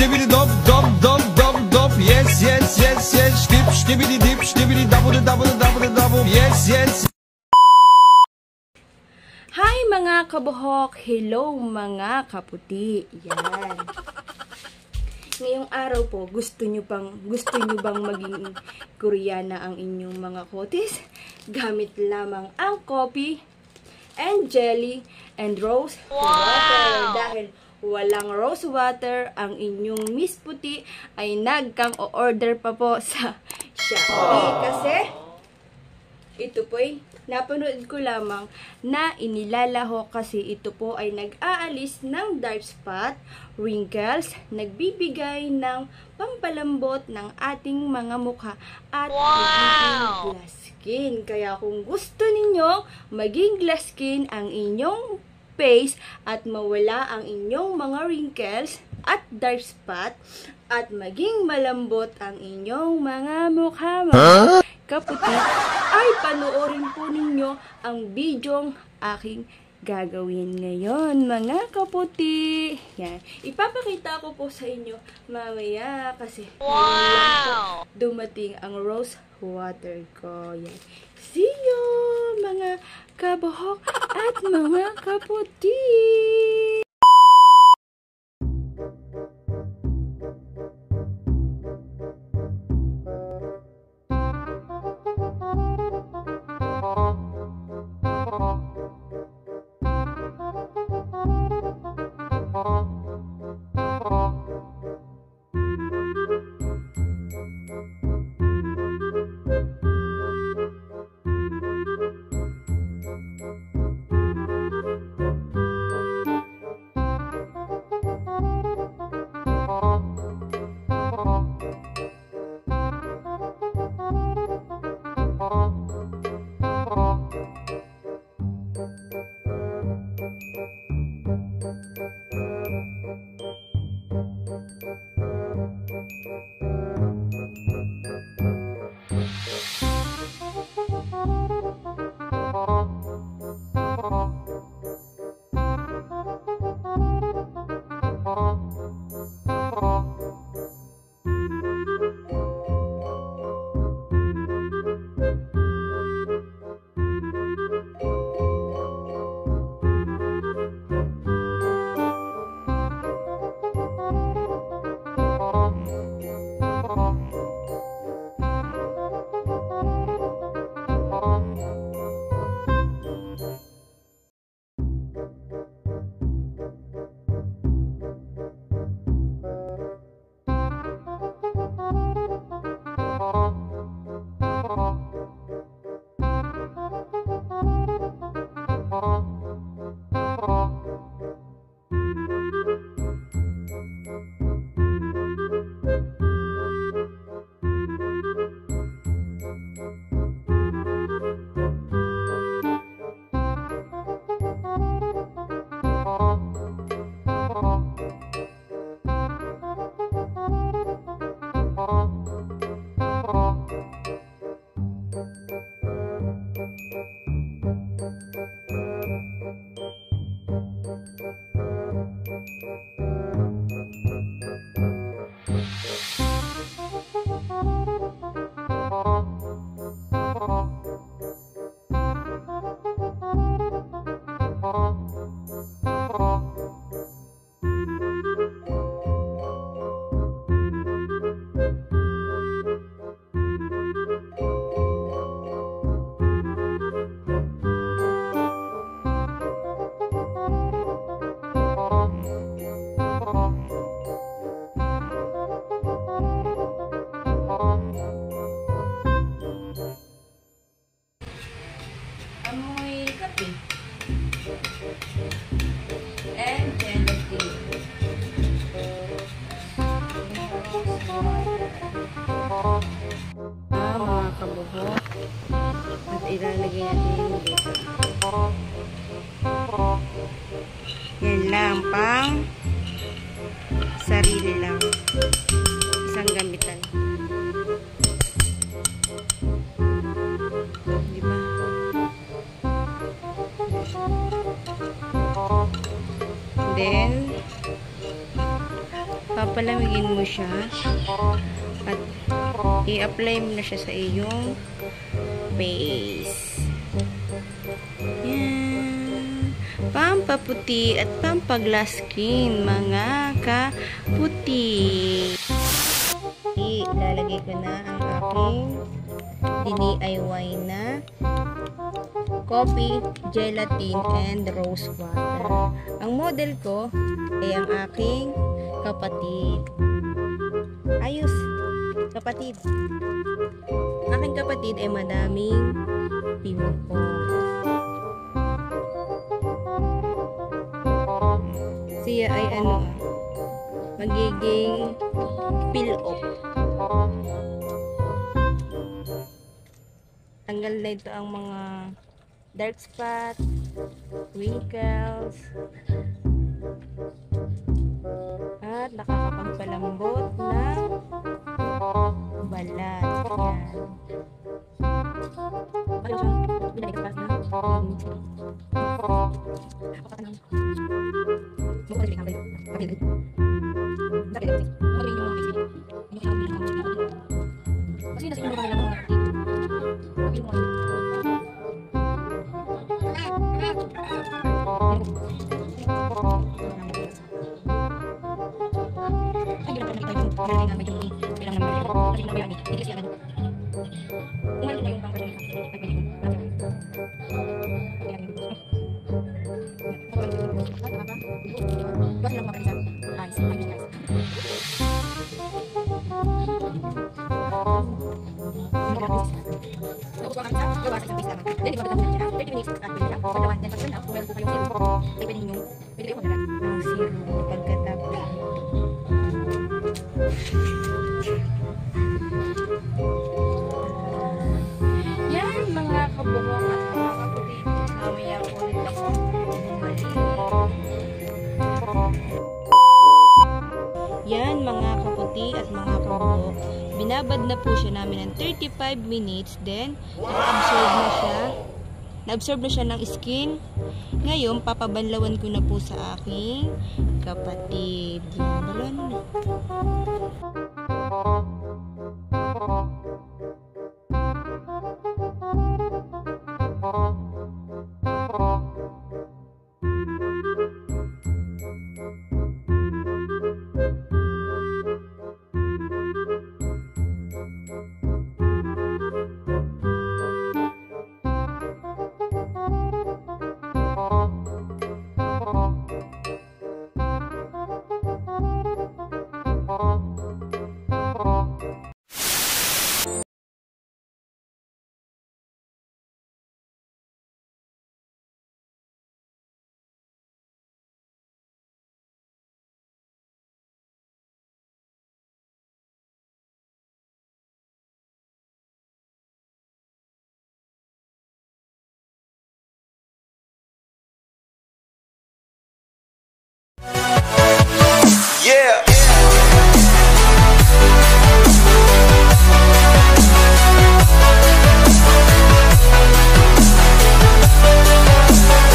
Stibidi dop dop dop dop dop. Yes yes yes yes. Stib stibidi dip stibidi double double double double. Yes yes. Hi mga kabuhok. Hello mga kaputi. Yan. Ngayong araw po, gusto nyo bang maging Koreana ang inyong mga kotis? Gamit lamang ang coffee and jelly and rose water. Dahil walang rose water, ang inyong Miss Puti ay nagkang-order pa po sa Shopee. Kasi ito po ay napanood ko lamang na inilalaho kasi ito po ay nag-aalis ng dark spot, wrinkles, nagbibigay ng pampalambot ng ating mga mukha at wow! Glass skin. Kaya kung gusto ninyo maging glass skin ang inyong face at mawala ang inyong mga wrinkles at dark spot at maging malambot ang inyong mga mukha, mga kaputi, ay panoorin po ninyo ang bidyong aking gagawin ngayon, mga kaputi. Yan. Ipapakita ko po sa inyo mamaya kasi wow! Dumating ang rose water ko. Yan. See you, mga kabuhok at mga kaputi! Ilalagay natin dito. Yan lang, pang sarili lang. Isang gamitan. Diba? Then, papalamigin mo siya at i-apply mo na siya sa iyong face. Yan. Pampaputi at pampaglass skin, mga kaputi. Ilalagay ko na ang aking DIY na coffee, gelatin, and rose water. Ang model ko ay ang aking kapatid. Ayos, kapatid. Ang aking kapatid ay madaming pimple. Siya ay ano, magiging peel-off. Tanggal na ito ang mga dark spot, wrinkles, at nakakapagpalambot na balat. Yan mga kaputi at mga kabubok, binabad na po siya namin ng 35 minutes, then na-absorb na siya ng skin. Ngayon, papabanlawan ko na po sa aking kapatid. Yan, banlawan na.